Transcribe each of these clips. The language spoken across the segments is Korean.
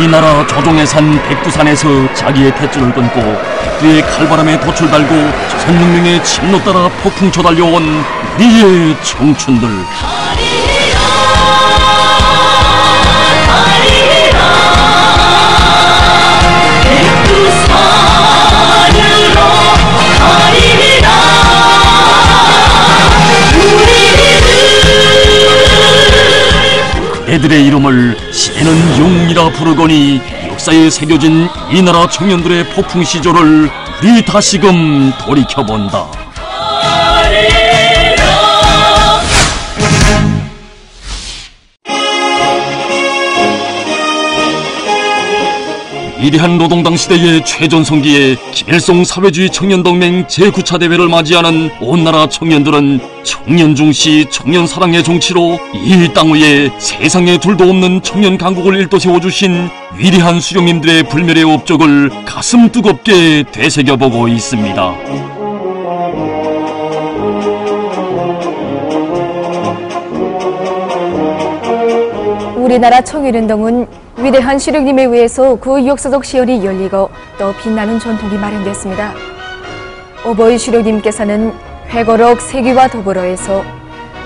이 나라 조종의 산 백두산에서 자기의 탯줄을 끊고 백두의 칼바람에 돛을 달고 1,600명의 진로 따라 폭풍 조달려온 우리의 청춘들. 애들의 이름을 시대는 용이라 부르거니 역사에 새겨진 이 나라 청년들의 폭풍 시조를 우리 다시금 돌이켜본다. 위대한 노동당 시대의 최전성기에 김일성 사회주의 청년동맹 제9차 대회를 맞이하는 온 나라 청년들은 청년 중시, 청년 사랑의 정치로 이 땅 위에 세상에 둘도 없는 청년 강국을 일도세워주신 위대한 수령님들의 불멸의 업적을 가슴 뜨겁게 되새겨보고 있습니다. 우리나라 청일운동은 위대한 수령님에 의해서 그 역사적 시열이 열리고 또 빛나는 전통이 마련됐습니다. 어버이 수령님께서는 회고록 세기와 더불어 해서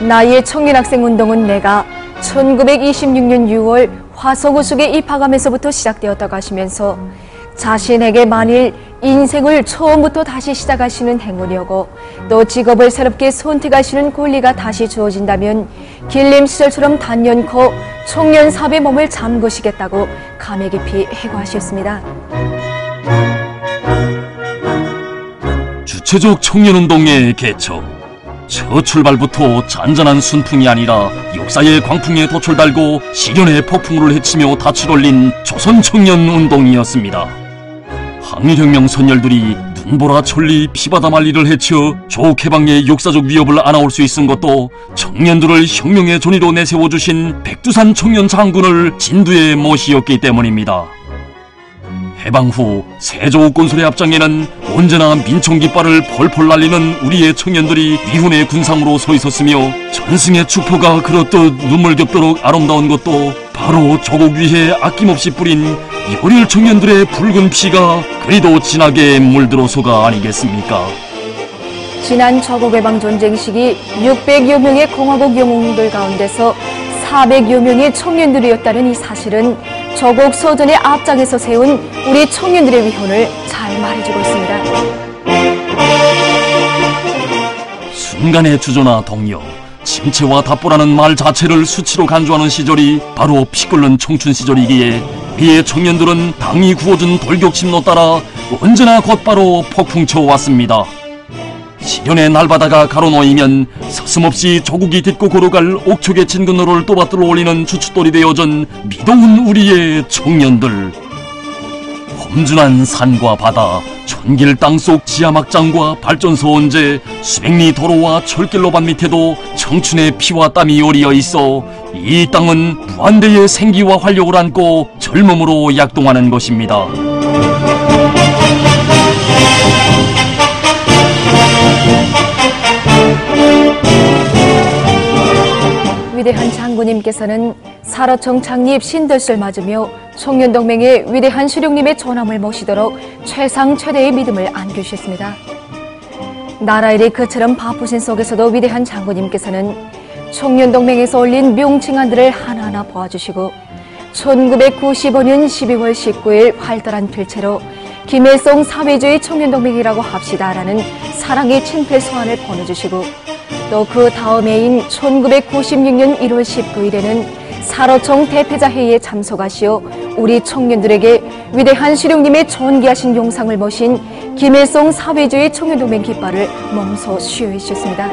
나의 청년학생운동은 내가 1926년 6월 화성우숙에 입학하면서부터 시작되었다고 하시면서 자신에게 만일 인생을 처음부터 다시 시작하시는 행운이 오고 또 직업을 새롭게 선택하시는 권리가 다시 주어진다면 길림 시절처럼 단연코 청년 사업의 몸을 잠그시겠다고 감에 깊이 해고하셨습니다. 주체적 청년운동의 개척. 첫 출발부터 잔잔한 순풍이 아니라 역사의 광풍에 돛을 달고 시련의 폭풍우를 헤치며 닻을 올린 조선 청년운동이었습니다. 항일혁명 선열들이 눈보라 천리 피바다 만리를 헤쳐 조개방의 역사적 위협을 안아올 수 있은 것도 청년들을 혁명의 존이로 내세워주신 백두산 청년 장군을 진두의 모시었기 때문입니다. 해방 후 세조건설의 앞장에는 언제나 민총 깃발을 펄펄 날리는 우리의 청년들이 미훈의 군상으로 서 있었으며 전승의 축포가 그렇듯 눈물 겹도록 아름다운 것도 바로 조국 위에 아낌없이 뿌린 열혈 청년들의 붉은 피가 그리도 진하게 물들어서가 아니겠습니까? 지난 조국해방전쟁 시기 600여 명의 공화국 영웅들 가운데서 400여 명의 청년들이었다는 이 사실은 조국 서전의 앞장에서 세운 우리 청년들의 위훈을 잘 말해주고 있습니다. 순간의 주저나 동요, 침체와 답보라는 말 자체를 수치로 간주하는 시절이 바로 피 끓는 청춘 시절이기에 우리의 청년들은 당이 구워준 돌격심로 따라 언제나 곧바로 폭풍쳐 왔습니다. 시련의 날바다가 가로놓이면 서슴없이 조국이 딛고 걸어갈 옥촉의 진근로를 또받들어 올리는 주춧돌이 되어준 미더운 우리의 청년들. 험준한 산과 바다, 천길 땅속 지하막장과 발전소 언제 수백리 도로와 철길로반 밑에도 청춘의 피와 땀이 어리어 있어 이 땅은 무한대의 생기와 활력을 안고 젊음으로 약동하는 것입니다. 위대한 장군님께서는 사로청 창립 신들술 맞으며 청년동맹의 위대한 수령님의 전함을 모시도록 최상 최대의 믿음을 안겨주셨습니다. 나라일이 그처럼 바쁘신 속에서도 위대한 장군님께서는 청년동맹에서 올린 명칭안들을 하나하나 보아주시고 1995년 12월 19일 활달한 필체로 김혜송 사회주의 청년동맹이라고 합시다라는 사랑의 친필 서한을 보내주시고 또 그 다음 해인 1996년 1월 19일에는 사로청 대표자 회의에 참석하시어 우리 청년들에게 위대한 수령님의 전기하신 용상을 모신 김일성 사회주의 청년동맹 깃발을 몸소 수여해 주셨습니다.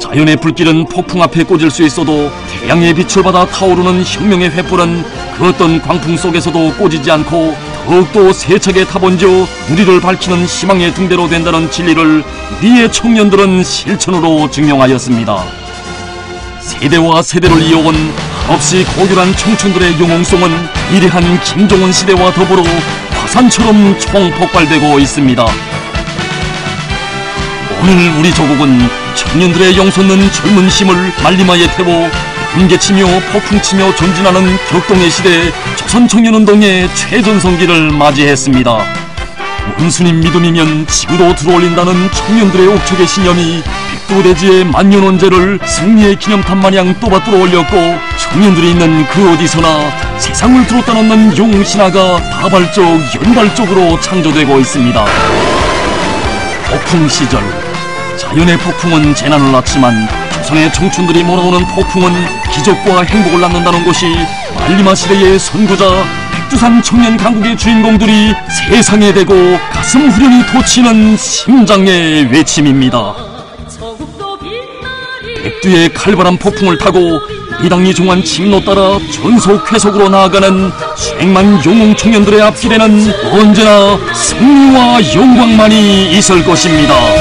자연의 불길은 폭풍 앞에 꽂을 수 있어도 태양의 빛을 받아 타오르는 혁명의 횃불은 그 어떤 광풍 속에서도 꽂이지 않고 더욱더 세차게 타번져 우리를 밝히는 희망의 등대로 된다는 진리를 우리의 청년들은 실천으로 증명하였습니다. 세대와 세대를 이어온 한없이 고결한 청춘들의 영웅성은 위대한 김정은 시대와 더불어 화산처럼 총폭발되고 있습니다. 오늘 우리 조국은 청년들의 용솟는 젊은 힘을 말리마에 태워 번개치며 폭풍치며 전진하는 격동의 시대에 조선청년운동의 최전성기를 맞이했습니다. 원수님 믿음이면 지구도 들어올린다는 청년들의 옥촉의 신념이 백두대지의 만년원제를 승리의 기념탑 마냥 또받들어 올렸고, 청년들이 있는 그 어디서나 세상을 들었다 놓는 용신화가 다발적 연발적으로 창조되고 있습니다. 폭풍 시절, 자연의 폭풍은 재난을 낳지만 조선의 청춘들이 몰아오는 폭풍은 기적과 행복을 낳는다는 것이 말리마 시대의 선구자 백두산 청년 강국의 주인공들이 세상에 대고 가슴 후련히 돋치는 심장의 외침입니다. 백두의 칼바람 폭풍을 타고 미당리 종한 진로 따라 전속 회속으로 나아가는 수백만 용웅 청년들의 앞길에는 언제나 승리와 영광만이 있을 것입니다.